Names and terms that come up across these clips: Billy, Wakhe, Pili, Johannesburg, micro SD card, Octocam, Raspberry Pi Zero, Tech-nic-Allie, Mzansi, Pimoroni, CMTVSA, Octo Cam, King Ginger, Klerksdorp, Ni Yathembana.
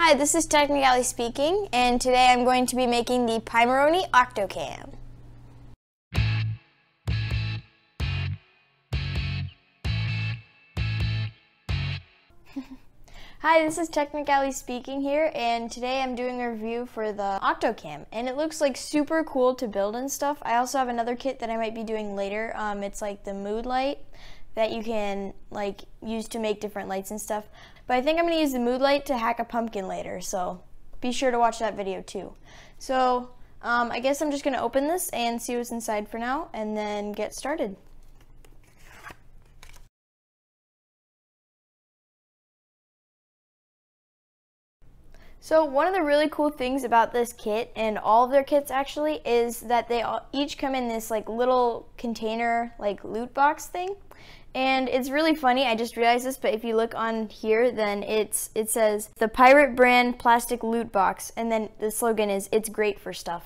Hi, this is Tech-nic-Allie speaking, and today I'm going to be making the Pimoroni Octo Cam. Hi, this is Tech-nic-Allie speaking here, and today I'm doing a review for the Octo Cam, and it looks like super cool to build and stuff. I also have another kit that I might be doing later. It's like the mood light that you can like use to make different lights and stuff. But I think I'm gonna use the mood light to hack a pumpkin later, so be sure to watch that video too. So I guess I'm just gonna open this and see what's inside for now and then get started. So one of the really cool things about this kit, and all of their kits actually, is that they each come in this like little container, like loot box thing. And it's really funny, I just realized this, but if you look on here, then it says the Pirate Brand Plastic Loot Box, and then the slogan is, "It's great for stuff."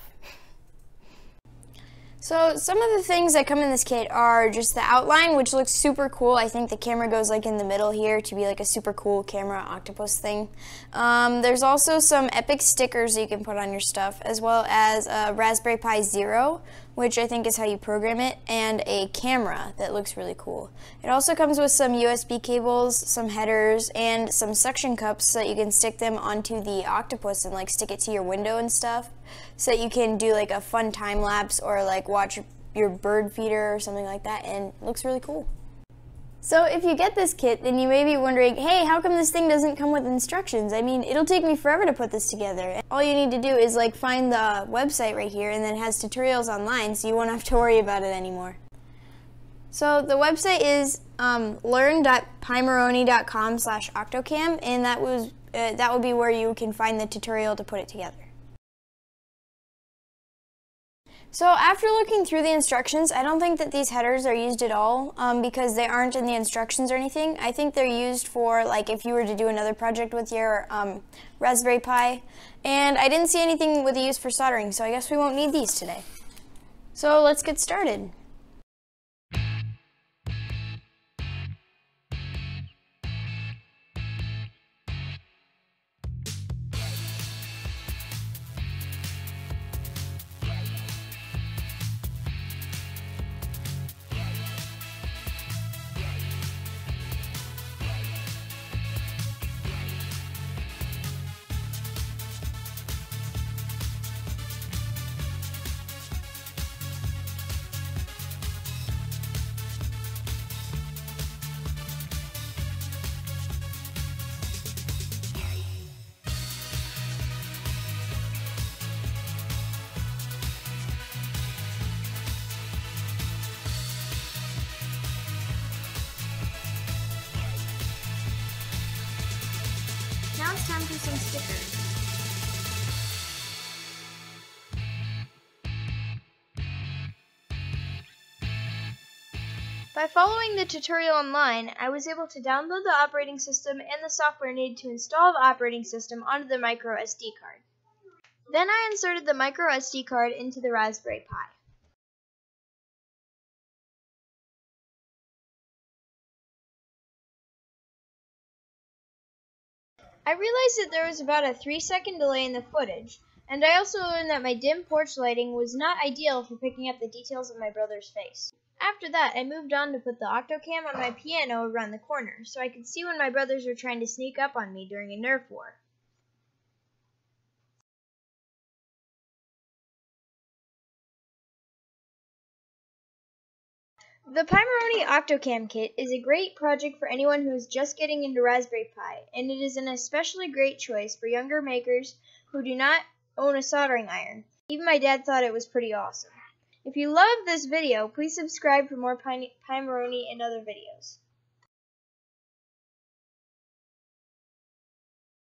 So some of the things that come in this kit are just the outline, which looks super cool. I think the camera goes like in the middle here to be like a super cool camera octopus thing. There's also some epic stickers that you can put on your stuff, as well as a Raspberry Pi Zero, which I think is how you program it, and a camera that looks really cool. It also comes with some USB cables, some headers, and some suction cups so that you can stick them onto the octopus and like stick it to your window and stuff, so that you can do like a fun time lapse or like watch your bird feeder or something like that, and it looks really cool. So if you get this kit, then you may be wondering, hey, how come this thing doesn't come with instructions? I mean, it'll take me forever to put this together. All you need to do is like find the website right here, and then it has tutorials online, so you won't have to worry about it anymore. So the website is learn.pimoroni.com/octocam, and that will be where you can find the tutorial to put it together. So after looking through the instructions, I don't think that these headers are used at all because they aren't in the instructions or anything. I think they're used for like if you were to do another project with your Raspberry Pi. And I didn't see anything with a use for soldering, so I guess we won't need these today. So let's get started. Now it's time for some stickers. By following the tutorial online, I was able to download the operating system and the software needed to install the operating system onto the micro SD card. Then I inserted the micro SD card into the Raspberry Pi. I realized that there was about a 3-second delay in the footage, and I also learned that my dim porch lighting was not ideal for picking up the details of my brother's face. After that, I moved on to put the Octocam on my piano around the corner, so I could see when my brothers were trying to sneak up on me during a Nerf war. The Pimoroni Octocam kit is a great project for anyone who is just getting into Raspberry Pi, and it is an especially great choice for younger makers who do not own a soldering iron. Even my dad thought it was pretty awesome. If you loved this video, please subscribe for more Pimoroni and other videos.